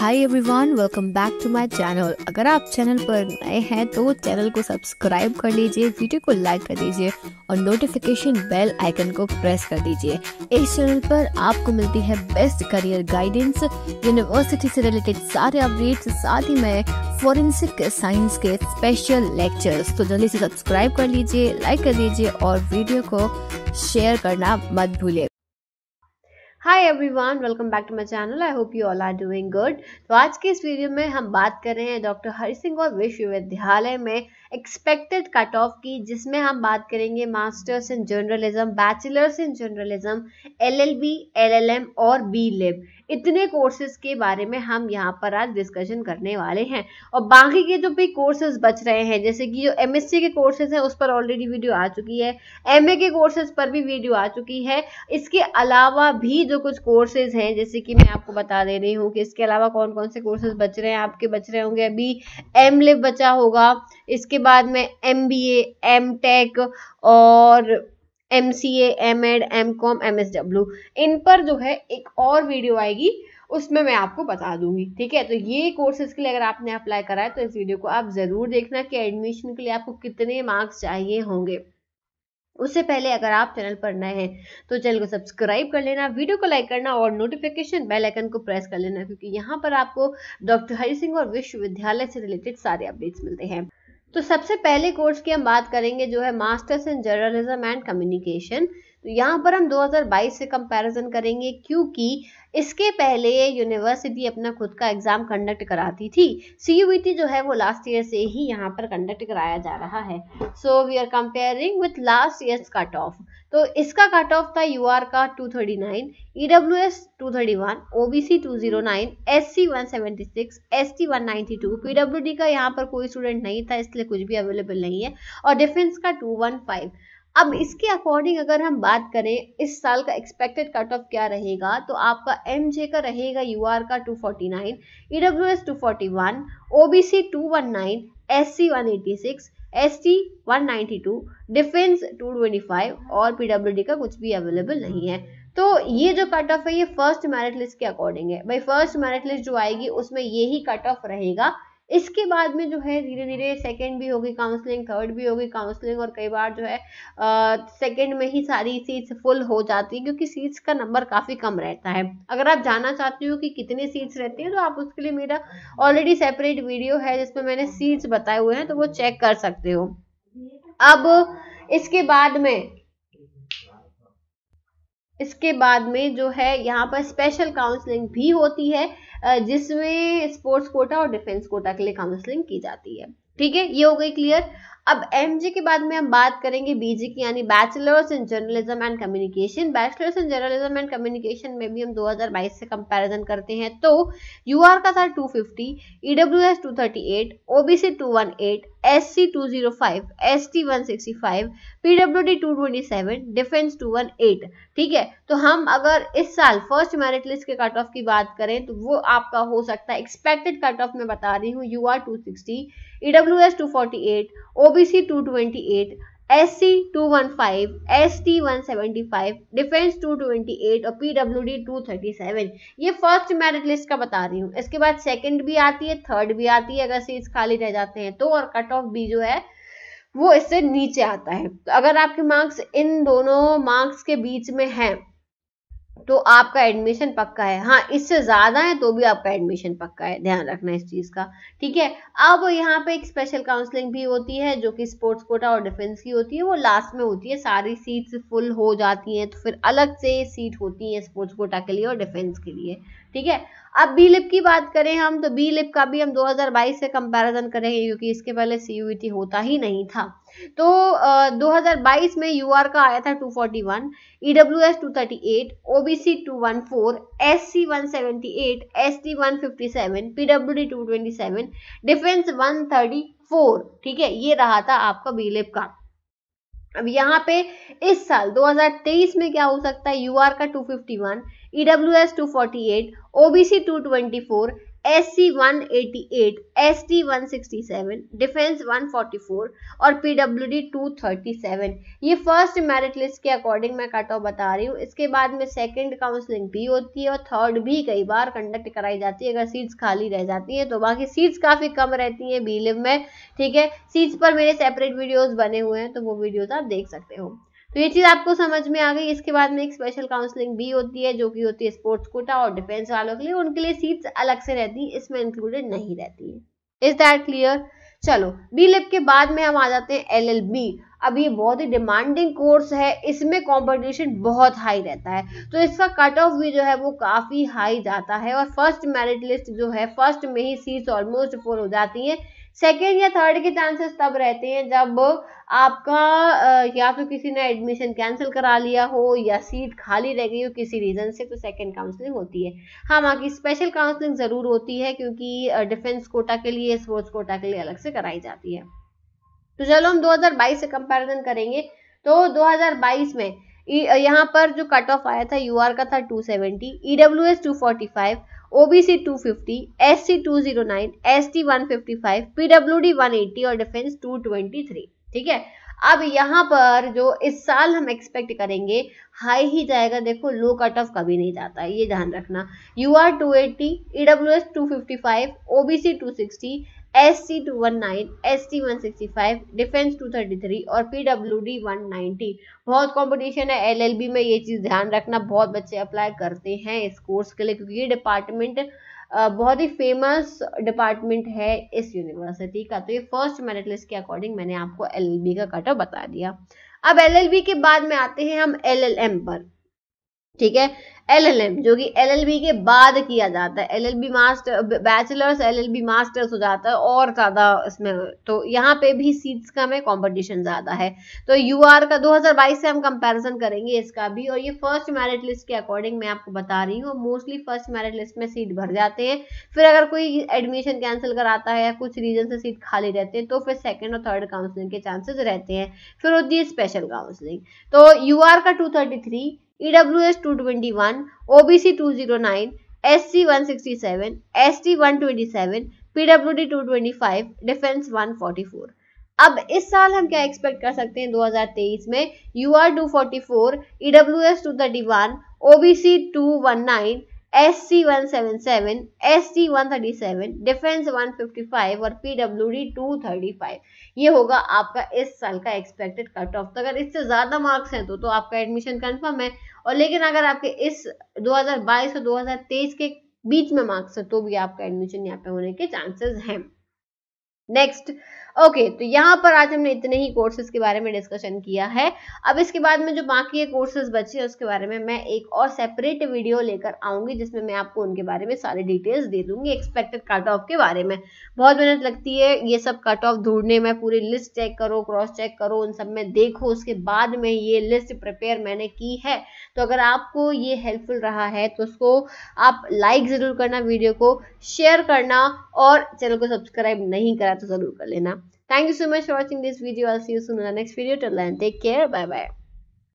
Hi everyone, welcome back to my channel. अगर आप channel पर नए हैं तो चैनल को सब्सक्राइब कर लीजिए, वीडियो को लाइक कर दीजिए और नोटिफिकेशन बेल आइकन को प्रेस कर दीजिए। इस चैनल पर आपको मिलती है बेस्ट करियर गाइडेंस, यूनिवर्सिटी से रिलेटेड सारे अपडेट्स, साथ ही में फॉरेंसिक साइंस के स्पेशल लेक्चर्स। तो जल्दी से सब्सक्राइब कर लीजिए, लाइक कर दीजिए और वीडियो को शेयर करना मत भूलिए। Hi everyone, welcome back to my channel. I hope you all are doing good. तो आज के इस वीडियो में हम बात कर रहे हैं डॉक्टर हरि सिंह और विश्वविद्यालय में एक्सपेक्टेड कट ऑफ की, जिसमें हम बात करेंगे masters in journalism, bachelors in journalism, LLB, LLM और B.LIB। इतने कोर्सेज के बारे में हम यहाँ पर आज डिस्कशन करने वाले हैं और बाकी के जो भी कोर्सेज बच रहे हैं, जैसे कि जो MSc के कोर्सेज हैं उस पर ऑलरेडी वीडियो आ चुकी है, MA के कोर्सेज पर भी वीडियो आ चुकी है। इसके अलावा भी जो कुछ कोर्सेज हैं, जैसे कि मैं आपको बता दे रही हूँ कि इसके अलावा कौन कौन से कोर्सेज बच रहे हैं। आपके बच रहे होंगे अभी M.LIB बचा होगा, इसके बाद में MBA, M.Tech और MCA, M.Ed, M.Com, MSW। इन पर जो है एक और वीडियो आएगी, उसमें मैं आपको बता दूंगी, ठीक है। तो ये कोर्सेज के लिए अगर आपने अप्लाई करा है तो इस वीडियो को आप जरूर देखना कि एडमिशन के लिए आपको कितने मार्क्स चाहिए होंगे। उससे पहले अगर आप चैनल पर नए हैं तो चैनल को सब्सक्राइब कर लेना, वीडियो को लाइक करना और नोटिफिकेशन बेल आइकन को प्रेस कर लेना, क्योंकि यहाँ पर आपको डॉक्टर हरि सिंह और विश्वविद्यालय से रिलेटेड सारे अपडेट्स मिलते हैं। तो सबसे पहले कोर्स की हम बात करेंगे जो है masters in journalism and communication. तो यहाँ पर हम 2022 से कंपैरिजन करेंगे, क्योंकि इसके पहले यूनिवर्सिटी अपना खुद का एग्जाम कंडक्ट कराती थी। CUET जो है वो लास्ट ईयर से ही यहाँ पर कंडक्ट कराया जा रहा है। So we are comparing with last years cut off. तो इसका कट ऑफ था UR का 239, EWS 231, OBC 209, SC 176, ST 192। PWD का यहाँ पर कोई स्टूडेंट नहीं था, इसलिए कुछ भी अवेलेबल नहीं है, और डिफेंस का 215। अब इसके अकॉर्डिंग अगर हम बात करें इस साल का एक्सपेक्टेड कट ऑफ क्या रहेगा, तो आपका MJ का रहेगा UR का 249, EWS 241, OBC 219, SC 186, ST 192, defence 225 और PWD का कुछ भी अवेलेबल नहीं है। तो ये जो कट ऑफ है ये फर्स्ट मेरिट लिस्ट के अकॉर्डिंग है। भाई फर्स्ट मेरिट लिस्ट जो आएगी उसमें यही कट ऑफ रहेगा। इसके बाद में जो है धीरे धीरे सेकंड भी होगी काउंसलिंग, थर्ड भी होगी काउंसलिंग, और कई बार जो है सेकंड में ही सारी सीट्स फुल हो जाती है, क्योंकि सीट्स का नंबर काफ़ी कम रहता है। अगर आप जानना चाहते हो कि कितने सीट्स रहती हैं तो आप उसके लिए मेरा ऑलरेडी सेपरेट वीडियो है जिसमें मैंने सीट्स बताए हुए हैं, तो वो चेक कर सकते हो। अब इसके बाद में जो है यहाँ पर स्पेशल काउंसलिंग भी होती है, जिसमें स्पोर्ट्स कोटा और डिफेंस कोटा के लिए काउंसलिंग की जाती है, ठीक है। ये हो गई क्लियर। अब MG के बाद में हम बात करेंगे BG की, यानी bachelors in journalism and communication. Bachelors in journalism and communication में भी हम 2022 से कंपैरिजन करते हैं। तो UR का था 250, EWS 238, OBC 218, SC 205, ST 165, PWD 227, defence 218, ठीक है। तो हम अगर इस साल फर्स्ट मेरिट लिस्ट के कट ऑफ की बात करें तो वो आपका हो सकता है, एक्सपेक्टेड कट ऑफ में बता रही हूँ, UR 260, EWS 248, OBC 228, SC 215, ST 175, defence 228 और PWD 237। ये फर्स्ट मेरिट लिस्ट का बता रही हूँ। इसके बाद सेकंड भी आती है, थर्ड भी आती है अगर सीट्स खाली रह जाते हैं तो, और कट ऑफ भी जो है वो इससे नीचे आता है। तो अगर आपके मार्क्स इन दोनों मार्क्स के बीच में हैं तो आपका एडमिशन पक्का है। हाँ, इससे ज्यादा है तो भी आपका एडमिशन पक्का है, ध्यान रखना इस चीज का, ठीक है। अब यहाँ पे एक स्पेशल काउंसलिंग भी होती है जो कि स्पोर्ट्स कोटा और डिफेंस की होती है, वो लास्ट में होती है। सारी सीट्स फुल हो जाती हैं तो फिर अलग से सीट होती है स्पोर्ट्स कोटा के लिए और डिफेंस के लिए, ठीक है। अब B.LIB की बात करें हम, तो B.LIB का भी हम 2022 से कंपैरिजन करेंगे, क्योंकि इसके पहले CUET होता ही नहीं था। तो 2022 में UR का आया था 241, EWS 238, OBC 214, SC 178, ST 157, PWD 227, defence 134, ठीक है। ये रहा था आपका B.LIB का। अब यहाँ पे इस साल 2023 में क्या हो सकता है, UR का 251, EWS 248, OBC 224, SC 188, ST 167, Defense 144 और PWD 237। ये फर्स्ट मेरिट लिस्ट के अकॉर्डिंग मैं कट ऑफ बता रही हूँ। इसके बाद में सेकंड काउंसलिंग भी होती है और थर्ड भी कई बार कंडक्ट कराई जाती है अगर सीट्स खाली रह जाती हैं तो। बाकी सीट्स काफी कम रहती हैं B.LIB में, ठीक है। सीट्स पर मेरे सेपरेट वीडियोज बने हुए हैं तो वो वीडियोज आप देख सकते हो। तो ये चीज आपको समझ में आ गई। इसके बाद में एक स्पेशल काउंसलिंग भी होती है जो कि होती है स्पोर्ट्स कोटा और डिफेंस वालों के लिए, उनके लिए सीट्स अलग से रहती है, इसमें इंक्लूडेड नहीं रहती है। Is that clear? चलो B.LIB के बाद में हम आ जाते हैं LLB। अब ये बहुत ही डिमांडिंग कोर्स है, इसमें कंपटीशन बहुत हाई रहता है तो इसका कट ऑफ भी जो है वो काफी हाई जाता है और फर्स्ट मेरिट लिस्ट जो है फर्स्ट में ही सीट्स ऑलमोस्ट फुल हो जाती है। सेकेंड या थर्ड के चांसेस तब रहते हैं जब आपका या तो किसी ने एडमिशन कैंसिल करा लिया हो या सीट खाली रह गई हो किसी रीजन से, तो सेकेंड काउंसलिंग होती है। हाँ, वहाँ की स्पेशल काउंसलिंग जरूर होती है क्योंकि डिफेंस कोटा के लिए, स्पोर्ट्स कोटा के लिए अलग से कराई जाती है। तो चलो हम 2022 से कंपैरिजन करेंगे। तो 2022 में यहाँ पर जो कट ऑफ आया था UR का था 270, EWS 245, OBC 250, SC 209, ST 155, PWD 180 और डिफेंस 223, ठीक है। अब यहाँ पर जो इस साल हम एक्सपेक्ट करेंगे हाई ही जाएगा, देखो लो कट ऑफ कभी नहीं जाता, ये ध्यान रखना। UR 280, EWS 255, OBC 260, SC 219, ST 165, Defense 233 और PWD 190। बहुत कंपटीशन है LLB में, ये चीज ध्यान रखना। बहुत बच्चे अप्लाई करते हैं इस कोर्स के लिए क्योंकि ये डिपार्टमेंट बहुत ही फेमस डिपार्टमेंट है इस यूनिवर्सिटी का। तो ये फर्स्ट मेरिट लिस्ट के अकॉर्डिंग मैंने आपको LLB का कट ऑफ बता दिया। अब LLB के बाद में आते हैं हम LLM पर, ठीक है। LLM जो कि LLB के बाद किया जाता है, LLB master bachelors, LLB masters हो जाता है और ज़्यादा इसमें, तो यहाँ पे भी सीट्स कम है, कंपटीशन ज़्यादा है। तो UR का 2022 से हम कंपैरिजन करेंगे इसका भी, और ये फर्स्ट मेरिट लिस्ट के अकॉर्डिंग मैं आपको बता रही हूँ। मोस्टली फर्स्ट मेरिट लिस्ट में सीट भर जाते हैं, फिर अगर कोई एडमिशन कैंसिल कराता है या कुछ रीजन से सीट खाली रहते हैं तो फिर सेकेंड और थर्ड काउंसलिंग के चांसेस रहते हैं। फिर होती है स्पेशल काउंसलिंग। तो UR का 233, EWS 221, OBC 209, SC 167, ST 127, PWD 225, Defense 144। अब इस साल हम क्या एक्सपेक्ट कर सकते हैं 2023 में? UR 244, EWS 231, OBC 219, SC 177, ST 137, Defense 155 और PWD 235। ये होगा आपका इस साल का एक्सपेक्टेड कट ऑफ। तो अगर इससे ज्यादा मार्क्स हैं तो आपका एडमिशन कंफर्म है, और लेकिन अगर आपके इस 2022 और 2023 के बीच में मार्क्स है तो भी आपका एडमिशन यहाँ पे होने के चांसेस हैं। नेक्स्ट, ओके, तो यहाँ पर आज हमने इतने ही कोर्सेज के बारे में डिस्कशन किया है। अब इसके बाद में जो बाकी ये कोर्सेज बचे हैं उसके बारे में मैं एक और सेपरेट वीडियो लेकर आऊंगी जिसमें मैं आपको उनके बारे में सारी डिटेल्स दे दूंगी, एक्सपेक्टेड कट ऑफ के बारे में। बहुत मेहनत लगती है ये सब कट ऑफ ढूंढने में, पूरी लिस्ट चेक करो, क्रॉस चेक करो, उन सब में देखो, उसके बाद में ये लिस्ट प्रिपेयर मैंने की है। तो अगर आपको ये हेल्पफुल रहा है तो उसको आप लाइक जरूर करना, वीडियो को शेयर करना और चैनल को सब्सक्राइब नहीं करा तो जरूर कर लेना। Thank you so much for watching this video. I'll see you soon in the next video. Till then, take care. Bye bye.